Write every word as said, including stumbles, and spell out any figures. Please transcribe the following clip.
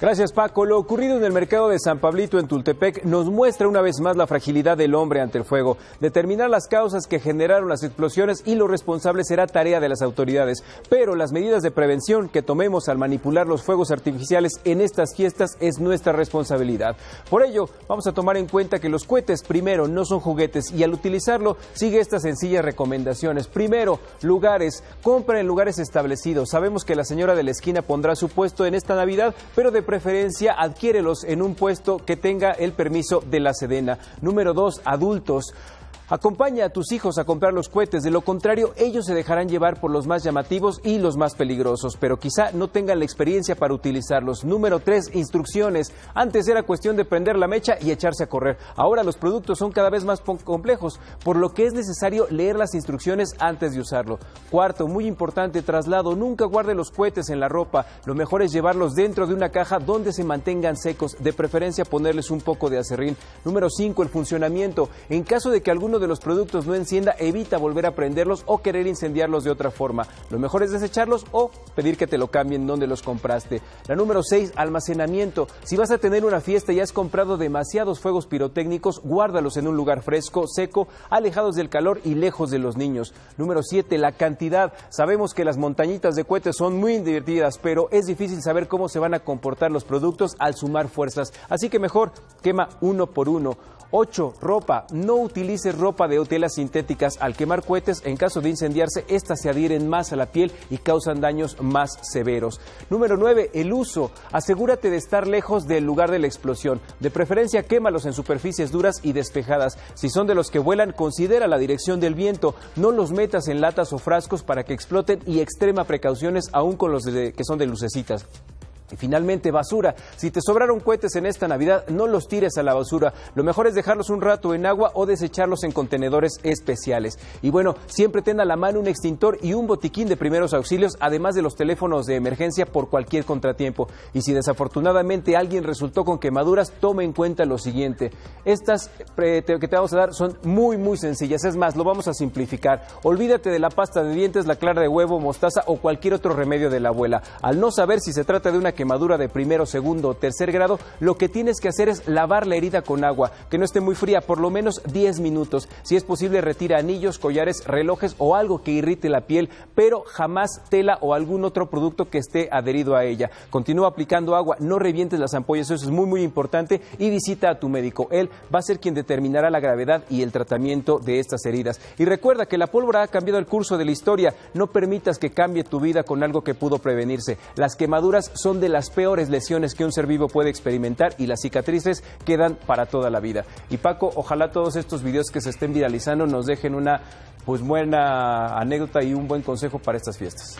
Gracias, Paco. Lo ocurrido en el mercado de San Pablito, en Tultepec, nos muestra una vez más la fragilidad del hombre ante el fuego. Determinar las causas que generaron las explosiones y los responsables será tarea de las autoridades. Pero las medidas de prevención que tomemos al manipular los fuegos artificiales en estas fiestas es nuestra responsabilidad. Por ello, vamos a tomar en cuenta que los cohetes, primero, no son juguetes y al utilizarlo, sigue estas sencillas recomendaciones. Primero, lugares. Compra en lugares establecidos. Sabemos que la señora de la esquina pondrá su puesto en esta Navidad, pero de preferencia adquiérelos en un puesto que tenga el permiso de la Sedena. Número dos, adultos. Acompaña a tus hijos a comprar los cohetes, de lo contrario ellos se dejarán llevar por los más llamativos y los más peligrosos, pero quizá no tengan la experiencia para utilizarlos. Número tres, instrucciones. Antes era cuestión de prender la mecha y echarse a correr. Ahora los productos son cada vez más complejos, por lo que es necesario leer las instrucciones antes de usarlo. Cuarto, muy importante, traslado. Nunca guarde los cohetes en la ropa. Lo mejor es llevarlos dentro de una caja donde se mantengan secos, de preferencia ponerles un poco de acerrín. Número cinco, el funcionamiento. En caso de que alguno de los productos no encienda, evita volver a prenderlos o querer incendiarlos de otra forma. Lo mejor es desecharlos o pedir que te lo cambien donde los compraste. La número seis, almacenamiento. Si vas a tener una fiesta y has comprado demasiados fuegos pirotécnicos, guárdalos en un lugar fresco, seco, alejados del calor y lejos de los niños. Número siete, la cantidad. Sabemos que las montañitas de cohetes son muy divertidas, pero es difícil saber cómo se van a comportar los productos al sumar fuerzas. Así que mejor quema uno por uno. ocho. Ropa. No utilices ropa de telas sintéticas. Al quemar cohetes, en caso de incendiarse, estas se adhieren más a la piel y causan daños más severos. Número nueve. El uso. Asegúrate de estar lejos del lugar de la explosión. De preferencia, quémalos en superficies duras y despejadas. Si son de los que vuelan, considera la dirección del viento. No los metas en latas o frascos para que exploten y extrema precauciones aún con los de, que son de lucecitas. Y finalmente, basura. Si te sobraron cohetes en esta Navidad, no los tires a la basura. Lo mejor es dejarlos un rato en agua o desecharlos en contenedores especiales. Y bueno, siempre ten a la mano un extintor y un botiquín de primeros auxilios, además de los teléfonos de emergencia por cualquier contratiempo. Y si desafortunadamente alguien resultó con quemaduras, toma en cuenta lo siguiente. Estas que te vamos a dar son muy, muy sencillas. Es más, lo vamos a simplificar. Olvídate de la pasta de dientes, la clara de huevo, mostaza o cualquier otro remedio de la abuela. Al no saber si se trata de una quemadura de primero, segundo o tercer grado, lo que tienes que hacer es lavar la herida con agua, que no esté muy fría, por lo menos diez minutos. Si es posible, retira anillos, collares, relojes o algo que irrite la piel, pero jamás tela o algún otro producto que esté adherido a ella. Continúa aplicando agua, no revientes las ampollas, eso es muy muy importante, y visita a tu médico. Él va a ser quien determinará la gravedad y el tratamiento de estas heridas. Y recuerda que la pólvora ha cambiado el curso de la historia, no permitas que cambie tu vida con algo que pudo prevenirse. Las quemaduras son de las peores lesiones que un ser vivo puede experimentar y las cicatrices quedan para toda la vida. Y Paco, ojalá todos estos videos que se estén viralizando nos dejen una pues buena anécdota y un buen consejo para estas fiestas.